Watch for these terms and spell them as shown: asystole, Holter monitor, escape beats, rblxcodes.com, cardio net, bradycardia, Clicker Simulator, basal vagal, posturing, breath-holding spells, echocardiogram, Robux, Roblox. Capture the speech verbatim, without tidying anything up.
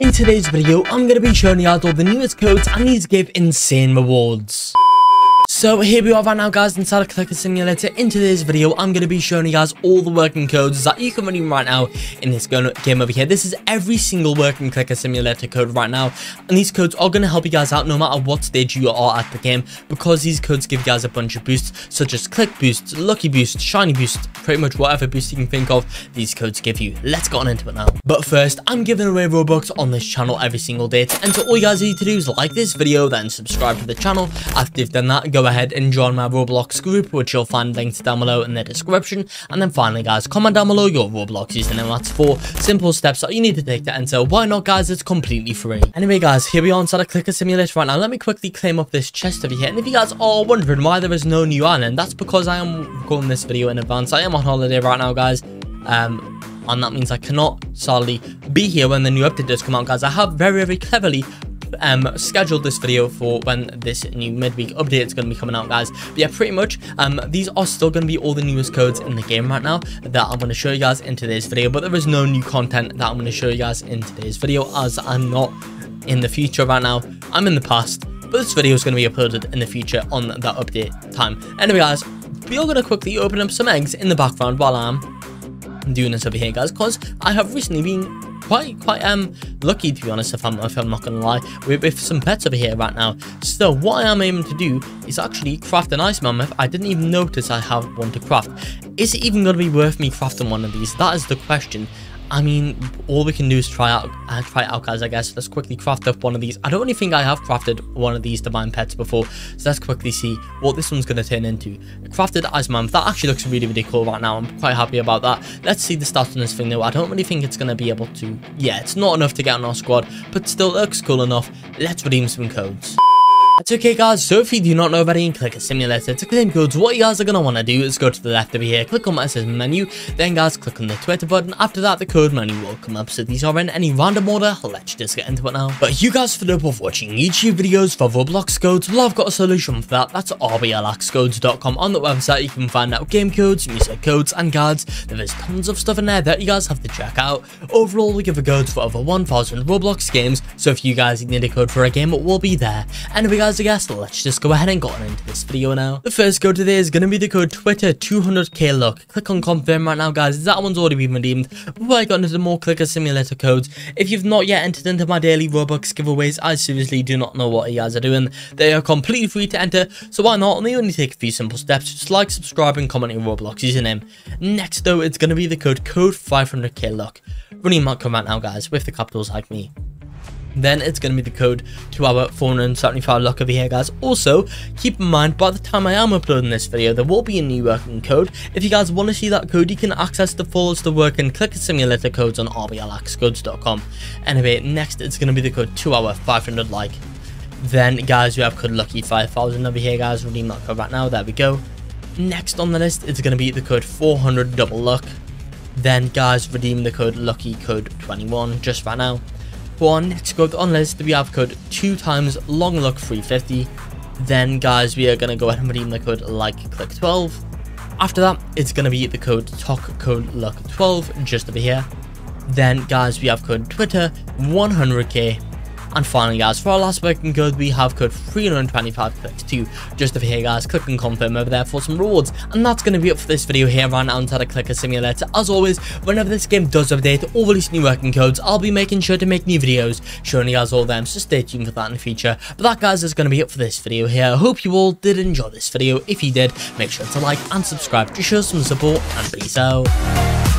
In today's video, I'm going to be showing you how to all the newest codes and these give insane rewards. So here we are right now, guys, inside of Clicker Simulator. In today's video, I'm going to be showing you guys all the working codes that you can run right now in this game over here. This is every single working Clicker Simulator code right now, and these codes are going to help you guys out no matter what stage you are at the game, because these codes give you guys a bunch of boosts, such as click boost, lucky boost, shiny boost, pretty much whatever boost you can think of, these codes give you. Let's get on into it now. But first, I'm giving away Robux on this channel every single day, and so all you guys need to do is like this video, then subscribe to the channel. After you've done that, go Go ahead and join my Roblox group, which you'll find linked down below in the description. And then finally, guys, comment down below your Roblox username. That's four simple steps that you need to take to enter. Why not, guys? It's completely free. Anyway, guys, here we are inside a Clicker Simulator right now. Let me quickly claim up this chest over here. And if you guys are wondering why there is no new island, that's because I am recording this video in advance. I am on holiday right now, guys. Um... And that means I cannot sadly be here when the new update does come out, guys. I have very, very cleverly um scheduled this video for when this new midweek update is going to be coming out, guys. But yeah, pretty much um these are still going to be all the newest codes in the game right now that I'm going to show you guys in today's video, but there is no new content that I'm going to show you guys in today's video, as I'm not in the future right now, I'm in the past, but this video is going to be uploaded in the future on that update time. Anyway, guys, we are going to quickly open up some eggs in the background while I'm doing this over here, guys, because I have recently been quite quite um lucky, to be honest, if I'm, if I'm not gonna lie, with, with some pets over here right now. So what I am aiming to do is actually craft an ice mammoth. I didn't even notice I have one to craft. Is it even gonna be worth me crafting one of these? That is the question. I mean, all we can do is try out uh, try it out, guys, I guess. Let's quickly craft up one of these. I don't really think I have crafted one of these divine pets before, so let's quickly see what this one's going to turn into. Crafted ice mammoth. That actually looks really, really cool right now. I'm quite happy about that. Let's see the stats on this thing, though. I don't really think it's going to be able to... Yeah, it's not enough to get on our squad, but still looks cool enough. Let's redeem some codes. That's okay, guys, so if you do not know already in Clicker Simulator, to claim codes, what you guys are going to want to do is go to the left over here, click on what it says menu, then, guys, click on the Twitter button. After that, the code menu will come up, so these are in any random order. Let's just get into it now. But you guys fed up of watching YouTube videos for Roblox codes? Well, I've got a solution for that. That's r b l x codes dot com. On the website, you can find out game codes, music codes, and guides. There is tons of stuff in there that you guys have to check out. Overall, we give a code for over one thousand Roblox games, so if you guys need a code for a game, it will be there. Anyway, guys, I guess let's just go ahead and get on into this video now. The first code today is going to be the code Twitter two hundred K luck. Click on confirm right now, guys. That one's already been redeemed. Before I got into the more Clicker Simulator codes, if you've not yet entered into my daily Robux giveaways, I seriously do not know what you guys are doing. They are completely free to enter, so why not? And they only take a few simple steps, just like, subscribe, and comment your Roblox username. Next, though, it's going to be the code code five hundred K luck. Running my code right now, guys, with the capitals like me. Then it's going to be the code to our four hundred seventy-five luck over here, guys. Also, keep in mind, by the time I am uploading this video, there will be a new working code. If you guys want to see that code, you can access the fullest of working Clicker Simulator codes on r b l x codes dot com. Anyway, next it's going to be the code to our five hundred like. Then, guys, we have code lucky five thousand over here, guys. Redeem that code right now. There we go. Next on the list, it's going to be the code four hundred double luck. Then, guys, redeem the code lucky code twenty-one just right now. For our next code on list, we have code two times long luck three fifty. Then, guys, we are going to go ahead and redeem the code like click twelve. After that, it's going to be the code talk code luck twelve just over here. Then, guys, we have code Twitter one hundred K. And finally, guys, for our last working code, we have code three hundred twenty-five clicks two just over here, guys. Click and confirm over there for some rewards. And that's going to be it for this video here right now inside of Clicker Simulator. As always, whenever this game does update or release new working codes, I'll be making sure to make new videos showing you guys all them, so stay tuned for that in the future. But that, guys, is going to be it for this video here. I hope you all did enjoy this video. If you did, make sure to like and subscribe to show some support, and peace out.